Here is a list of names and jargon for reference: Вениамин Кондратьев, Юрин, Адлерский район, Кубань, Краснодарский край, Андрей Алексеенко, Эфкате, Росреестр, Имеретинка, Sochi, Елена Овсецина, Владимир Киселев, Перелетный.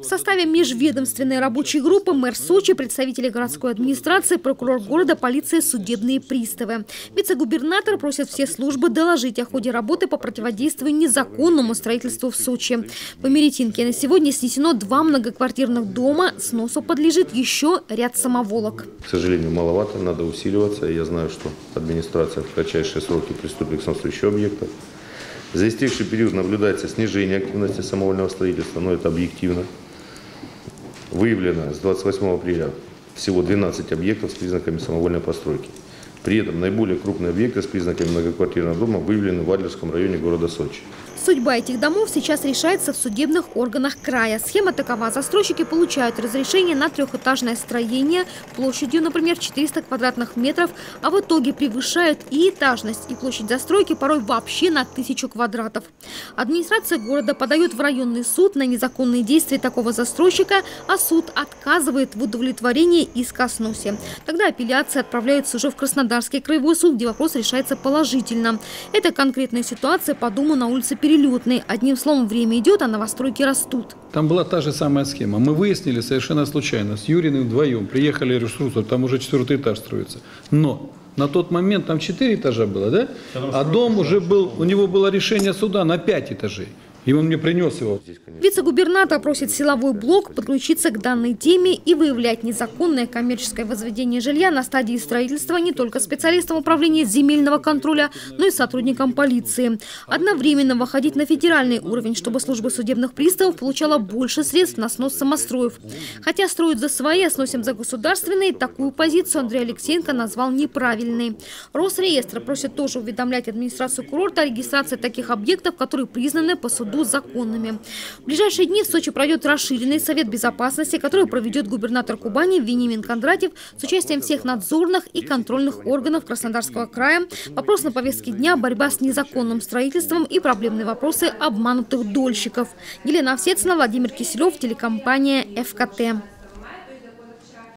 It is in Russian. В составе межведомственной рабочей группы мэр Сочи, представители городской администрации, прокурор города, полиция, судебные приставы. Вице-губернатор просит все службы доложить о ходе работы по противодействию незаконному строительству в Сочи. В Имеретинке на сегодня снесено 2 многоквартирных дома, сносу подлежит еще ряд самоволок. К сожалению, маловато, надо усиливаться. Я знаю, что администрация в кратчайшие сроки приступит к сносу еще объектов. За истекший период наблюдается снижение активности самовольного строительства, но это объективно. Выявлено с 28 апреля всего 12 объектов с признаками самовольной постройки. При этом наиболее крупные объекты с признаками многоквартирного дома выявлены в Адлерском районе города Сочи. Судьба этих домов сейчас решается в судебных органах края. Схема такова. Застройщики получают разрешение на трехэтажное строение площадью, например, 400 квадратных метров, а в итоге превышают и этажность, и площадь застройки порой вообще на 1000 квадратов. Администрация города подает в районный суд на незаконные действия такого застройщика, а суд отказывает в удовлетворении иска о сносе. Тогда апелляция отправляется уже в Краснодарский краевой суд, где вопрос решается положительно. Это конкретная ситуация по дому на улице Перелетный. Одним словом, время идет, а новостройки растут. Там была та же самая схема. Мы выяснили совершенно случайно. С Юриным вдвоем приехали ресурсом, там уже 4-й этаж строится. Но на тот момент там 4 этажа было, да? А дом уже был, у него было решение суда на 5 этажей. И он мне принес его. Вице-губернатор просит силовой блок подключиться к данной теме и выявлять незаконное коммерческое возведение жилья на стадии строительства не только специалистам управления земельного контроля, но и сотрудникам полиции. Одновременно выходить на федеральный уровень, чтобы служба судебных приставов получала больше средств на снос самостроев. Хотя строят за свои, а сносим за государственные, такую позицию Андрей Алексеенко назвал неправильной. Росреестр просит тоже уведомлять администрацию курорта о регистрации таких объектов, которые признаны по суду законными. В ближайшие дни в Сочи пройдет расширенный совет безопасности, который проведет губернатор Кубани Вениамин Кондратьев с участием всех надзорных и контрольных органов Краснодарского края. Вопрос на повестке дня – борьба с незаконным строительством и проблемные вопросы обманутых дольщиков. Елена Овсецина, Владимир Киселев, телекомпания «Эфкате».